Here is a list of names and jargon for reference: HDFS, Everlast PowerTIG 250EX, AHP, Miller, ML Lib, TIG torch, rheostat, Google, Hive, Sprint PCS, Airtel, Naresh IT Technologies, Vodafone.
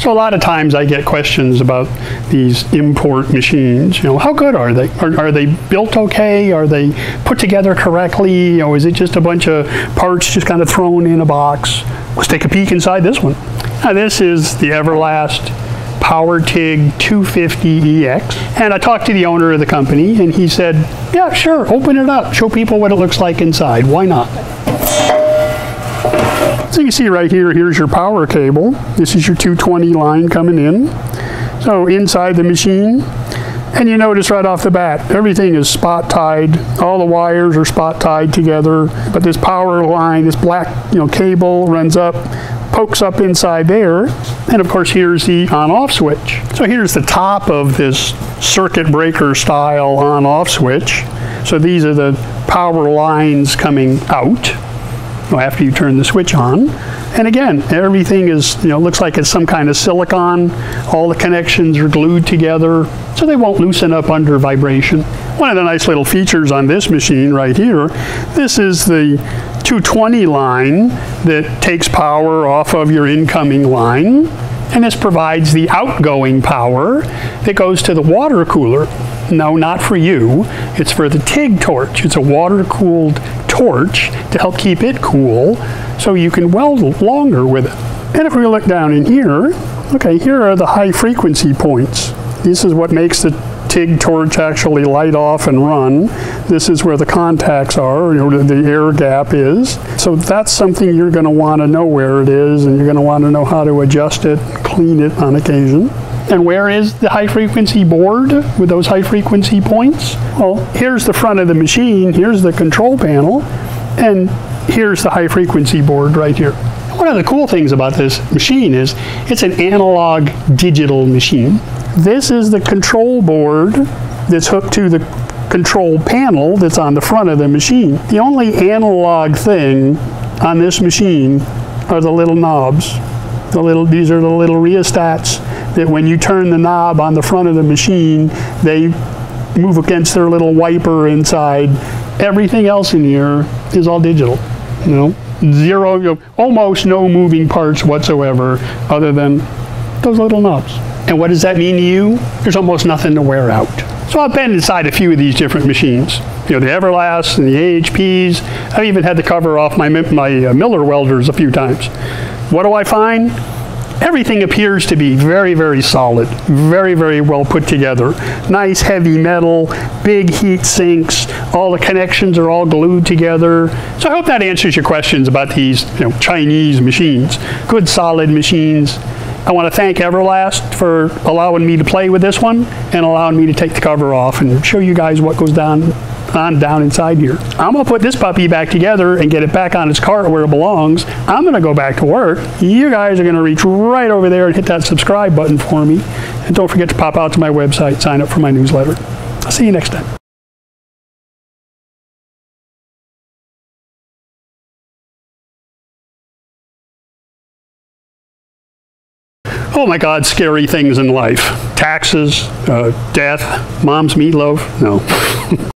So a lot of times I get questions about these import machines. You know, how good are they? Are they built okay? Are they put together correctly? Or is it just a bunch of parts just kind of thrown in a box? Let's take a peek inside this one. Now this is the Everlast PowerTIG 250EX, and I talked to the owner of the company and he said, yeah, sure, open it up, show people what it looks like inside, why not? So you see right here, here's your power cable. This is your 220 line coming in. So inside the machine, and you notice right off the bat, everything is spot tied. All the wires are spot tied together, but this power line, this black, you know, cable runs up, pokes up inside there, and of course here's the on-off switch. So here's the top of this circuit breaker style on-off switch. So these are the power lines coming out after you turn the switch on. And again, everything is, looks like it's some kind of silicon. All the connections are glued together so they won't loosen up under vibration. One of the nice little features on this machine right here, this is the 220 line that takes power off of your incoming line, and this provides the outgoing power that goes to the water cooler. No, not for you. It's for the TIG torch. It's a water-cooled torch to help keep it cool so you can weld longer with it. And if we look down in here, okay, here are the high-frequency points. This is what makes the TIG torch actually light off and run. This is where the contacts are, the air gap is. So that's something you're going to want to know where it is, and you're going to want to know how to adjust it, clean it on occasion. And where is the high-frequency board with those high-frequency points? Well, here's the front of the machine, here's the control panel, and here's the high-frequency board right here. One of the cool things about this machine is it's an analog digital machine. This is the control board that's hooked to the control panel that's on the front of the machine. The only analog thing on this machine are the little knobs. These are the little rheostats that when you turn the knob on the front of the machine, they move against their little wiper inside. Everything else in here is all digital, zero, almost no moving parts whatsoever other than those little knobs. And what does that mean to you? There's almost nothing to wear out. So I've been inside a few of these different machines, the Everlasts and the AHPs. I even had to cover off my Miller welders a few times. What do I find? Everything appears to be very, very solid, very, very well put together. Nice heavy metal, big heat sinks, all the connections are all glued together. So I hope that answers your questions about these Chinese machines, good solid machines. I want to thank Everlast for allowing me to play with this one and allowing me to take the cover off and show you guys what goes down inside here. I'm going to put this puppy back together and get it back on its cart where it belongs. I'm going to go back to work. You guys are going to reach right over there and hit that subscribe button for me. And don't forget to pop out to my website, sign up for my newsletter. I'll see you next time. Oh my God, scary things in life. Taxes, death, mom's meatloaf, no.